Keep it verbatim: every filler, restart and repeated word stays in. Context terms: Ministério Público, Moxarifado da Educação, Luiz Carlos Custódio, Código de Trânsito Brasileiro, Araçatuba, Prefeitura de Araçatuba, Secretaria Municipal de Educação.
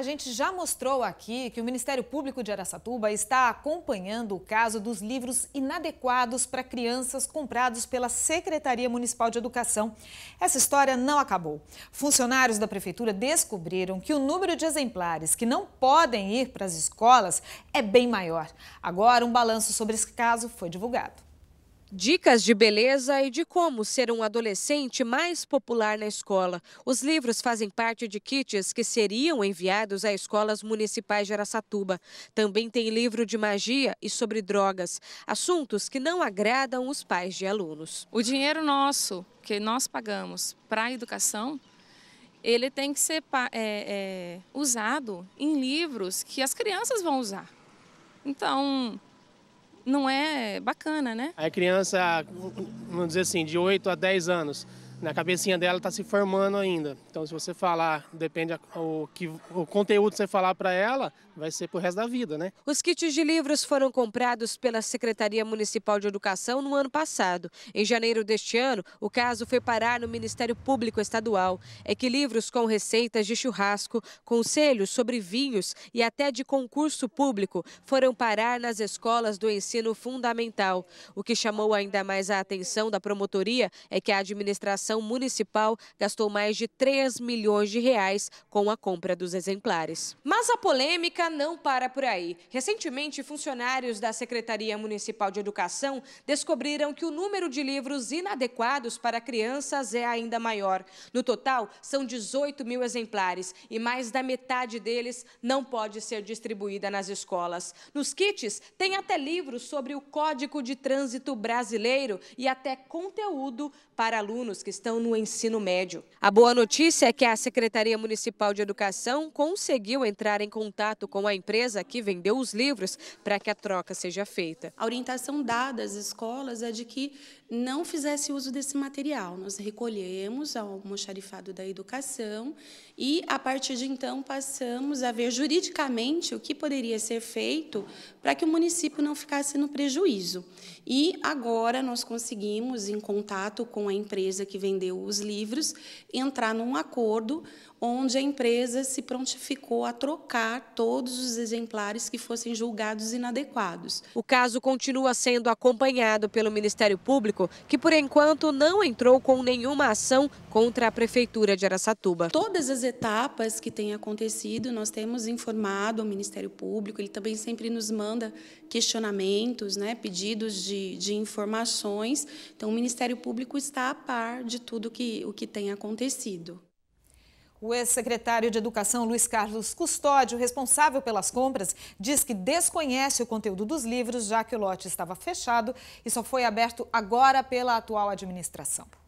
A gente já mostrou aqui que o Ministério Público de Araçatuba está acompanhando o caso dos livros inadequados para crianças comprados pela Secretaria Municipal de Educação. Essa história não acabou. Funcionários da Prefeitura descobriram que o número de exemplares que não podem ir para as escolas é bem maior. Agora, um balanço sobre esse caso foi divulgado. Dicas de beleza e de como ser um adolescente mais popular na escola. Os livros fazem parte de kits que seriam enviados a escolas municipais de Araçatuba. Também tem livro de magia e sobre drogas, assuntos que não agradam os pais de alunos. O dinheiro nosso, que nós pagamos para a educação, ele tem que ser é, é, usado em livros que as crianças vão usar. Então, não é bacana, né? A criança, vamos dizer assim, de oito a dez anos, na cabecinha dela está se formando ainda. Então, se você falar, depende o que o conteúdo que você falar para ela, vai ser pro resto da vida, né? Os kits de livros foram comprados pela Secretaria Municipal de Educação no ano passado. Em janeiro deste ano, o caso foi parar no Ministério Público Estadual. É que livros com receitas de churrasco, conselhos sobre vinhos e até de concurso público foram parar nas escolas do ensino fundamental. O que chamou ainda mais a atenção da promotoria é que a administração municipal gastou mais de três milhões de reais com a compra dos exemplares. Mas a polêmica não para por aí. Recentemente, funcionários da Secretaria Municipal de Educação descobriram que o número de livros inadequados para crianças é ainda maior. No total, são dezoito mil exemplares e mais da metade deles não pode ser distribuída nas escolas. Nos kits, tem até livros sobre o Código de Trânsito Brasileiro e até conteúdo para alunos que estão no ensino médio. A boa notícia é que a Secretaria Municipal de Educação conseguiu entrar em contato com a empresa que vendeu os livros para que a troca seja feita. A orientação dada às escolas é de que não fizesse uso desse material. Nós recolhemos ao Moxarifado da Educação e, a partir de então, passamos a ver juridicamente o que poderia ser feito para que o município não ficasse no prejuízo. E agora nós conseguimos, em contato com a empresa que vendeu os livros, entrar num acordo onde a empresa se prontificou a trocar todos os exemplares que fossem julgados inadequados. O caso continua sendo acompanhado pelo Ministério Público, que por enquanto não entrou com nenhuma ação contra a Prefeitura de Araçatuba. Todas as etapas que têm acontecido, nós temos informado ao Ministério Público, ele também sempre nos manda questionamentos, né, pedidos de, de informações. Então, o Ministério Público está a par de tudo que, o que tem acontecido. O ex-secretário de Educação, Luiz Carlos Custódio, responsável pelas compras, diz que desconhece o conteúdo dos livros, já que o lote estava fechado e só foi aberto agora pela atual administração.